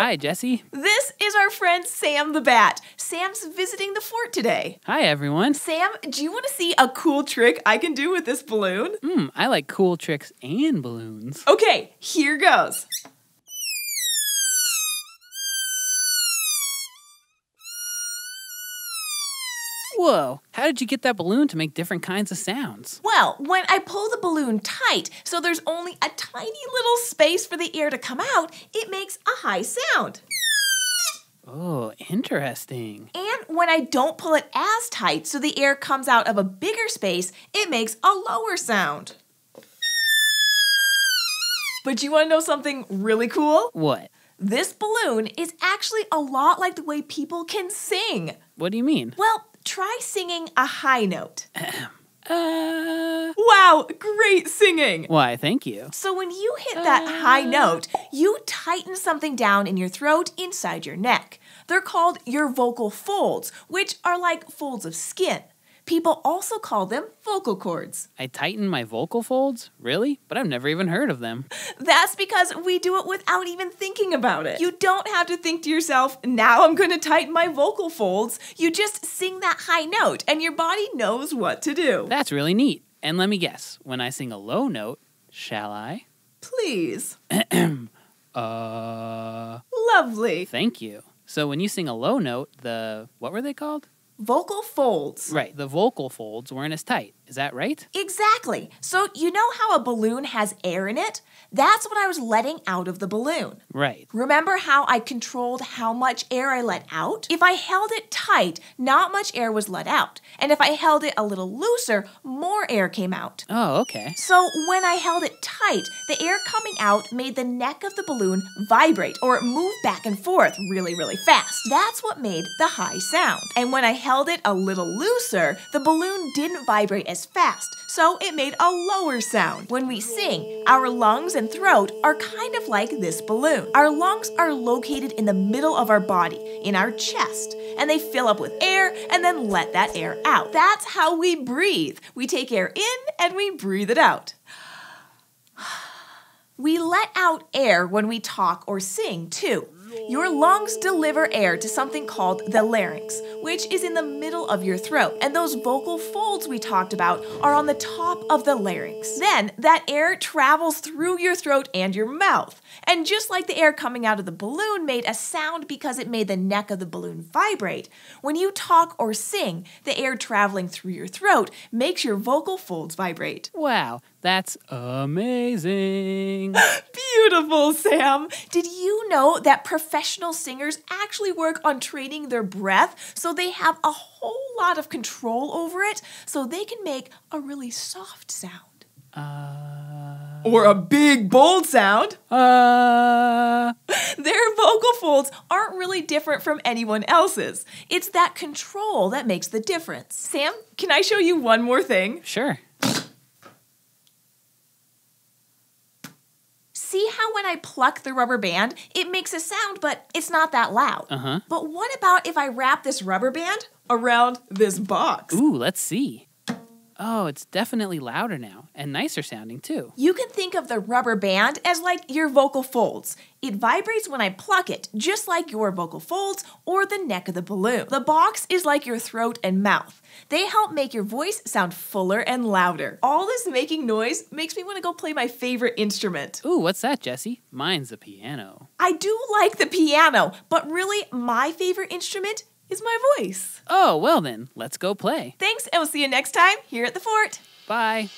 Hi, Jesse. This is our friend Sam the Bat. Sam's visiting the fort today. Hi, everyone. Sam, do you want to see a cool trick I can do with this balloon? I like cool tricks and balloons. Okay, here goes. Whoa, how did you get that balloon to make different kinds of sounds? Well, when I pull the balloon tight, so there's only a tiny little space for the air to come out, it makes a high sound. Oh, interesting. And when I don't pull it as tight, so the air comes out of a bigger space, it makes a lower sound. But you want to know something really cool? What? This balloon is actually a lot like the way people can sing. What do you mean? Well, try singing a high note. Wow, great singing! Why, thank you. So when you hit that high note, you tighten something down in your throat inside your neck. They're called your vocal folds, which are like folds of skin. People also call them vocal cords. I tighten my vocal folds? Really? But I've never even heard of them. That's because we do it without even thinking about it. You don't have to think to yourself, now I'm going to tighten my vocal folds. You just sing that high note and your body knows what to do. That's really neat. And let me guess, when I sing a low note, shall I? Please. Lovely. Thank you. So when you sing a low note, what were they called? Vocal folds. Right, the vocal folds weren't as tight. Is that right? Exactly. So you know how a balloon has air in it? That's what I was letting out of the balloon. Right. Remember how I controlled how much air I let out? If I held it tight, not much air was let out. And if I held it a little looser, more air came out. Oh, okay. So when I held it tight, the air coming out made the neck of the balloon vibrate or move back and forth really, really fast. That's what made the high sound. And when I held it a little looser, the balloon didn't vibrate as fast, so it made a lower sound. When we sing, our lungs and throat are kind of like this balloon. Our lungs are located in the middle of our body, in our chest, and they fill up with air and then let that air out. That's how we breathe. We take air in and we breathe it out. We let out air when we talk or sing, too. Your lungs deliver air to something called the larynx, which is in the middle of your throat, and those vocal folds we talked about are on the top of the larynx. Then, that air travels through your throat and your mouth, and just like the air coming out of the balloon made a sound because it made the neck of the balloon vibrate, when you talk or sing, the air traveling through your throat makes your vocal folds vibrate. Wow, that's amazing! Beautiful, Sam! Did you know that professional singers actually work on training their breath so they have a whole lot of control over it so they can make a really soft sound? Or a big, bold sound. Their vocal folds aren't really different from anyone else's. It's that control that makes the difference. Sam, can I show you one more thing? Sure. See how when I pluck the rubber band, it makes a sound, but it's not that loud. But what about if I wrap this rubber band around this box? Ooh, let's see. Oh, it's definitely louder now and nicer sounding too. You can think of the rubber band as like your vocal folds. It vibrates when I pluck it, just like your vocal folds or the neck of the balloon. The box is like your throat and mouth. They help make your voice sound fuller and louder. All this making noise makes me want to go play my favorite instrument. Ooh, what's that, Jesse? Mine's the piano. I do like the piano, but really my favorite instrument is my voice. Oh, well then, let's go play. Thanks, and we'll see you next time here at the fort. Bye.